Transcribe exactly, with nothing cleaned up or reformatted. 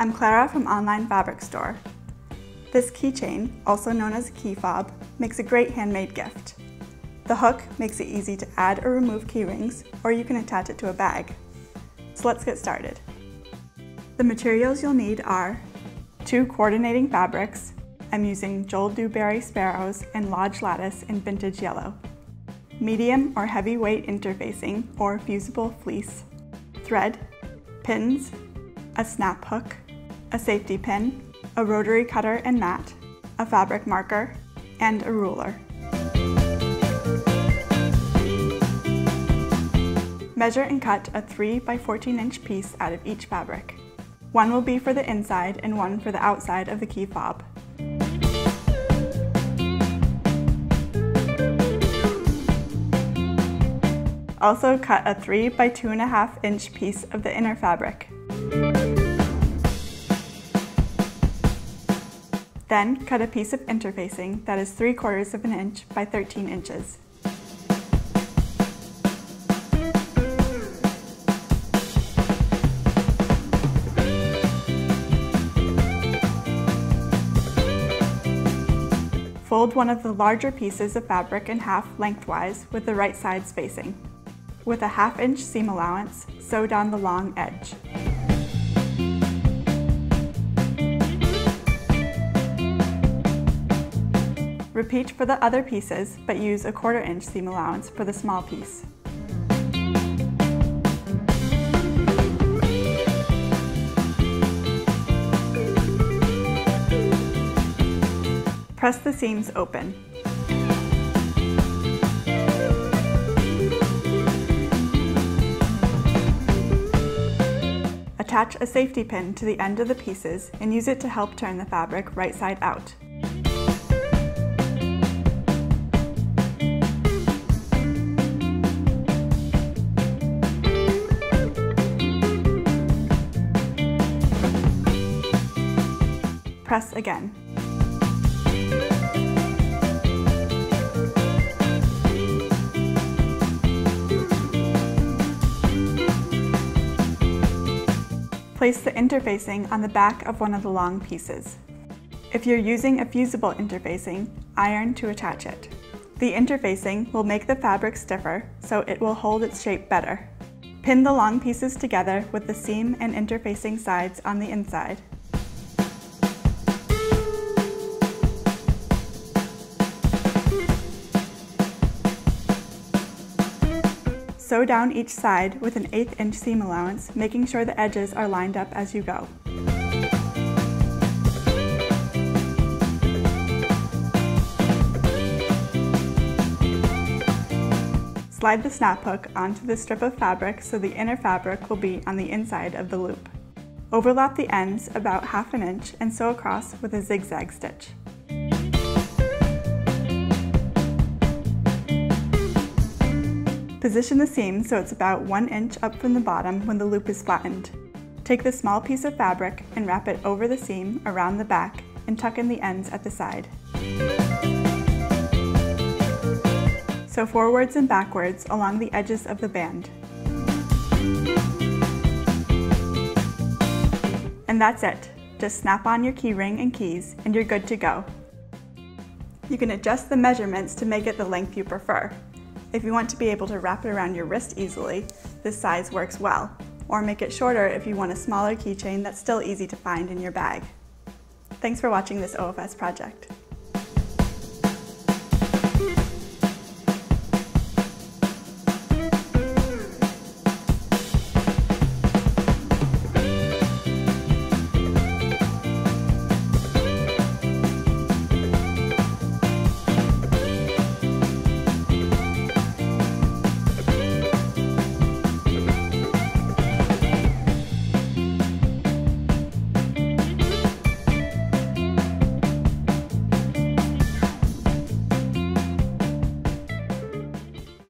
I'm Clara from Online Fabric Store. This keychain, also known as a key fob, makes a great handmade gift. The hook makes it easy to add or remove key rings, or you can attach it to a bag. So let's get started. The materials you'll need are two coordinating fabrics. I'm using Joel Dewberry Sparrows and Lodge Lattice in vintage yellow. Medium or heavyweight interfacing or fusible fleece. Thread, pins, a snap hook, a safety pin, a rotary cutter and mat, a fabric marker, and a ruler. Measure and cut a three by fourteen inch piece out of each fabric. One will be for the inside and one for the outside of the key fob. Also cut a three by two and a half inch piece of the inner fabric. Then cut a piece of interfacing that is three quarters of an inch by thirteen inches. Fold one of the larger pieces of fabric in half lengthwise with the right side spacing. With a half inch seam allowance, sew down the long edge. Repeat for the other pieces, but use a quarter inch seam allowance for the small piece. Press the seams open. Attach a safety pin to the end of the pieces and use it to help turn the fabric right side out. Press again. Place the interfacing on the back of one of the long pieces. If you're using a fusible interfacing, iron to attach it. The interfacing will make the fabric stiffer, so it will hold its shape better. Pin the long pieces together with the seam and interfacing sides on the inside. Sew down each side with an eighth inch seam allowance, making sure the edges are lined up as you go. Slide the snap hook onto the strip of fabric so the inner fabric will be on the inside of the loop. Overlap the ends about half an inch and sew across with a zigzag stitch. Position the seam so it's about one inch up from the bottom when the loop is flattened. Take the small piece of fabric and wrap it over the seam around the back and tuck in the ends at the side. Sew forwards and backwards along the edges of the band. And that's it. Just snap on your key ring and keys and you're good to go. You can adjust the measurements to make it the length you prefer. If you want to be able to wrap it around your wrist easily, this size works well. Or make it shorter if you want a smaller keychain that's still easy to find in your bag. Thanks for watching this O F S project.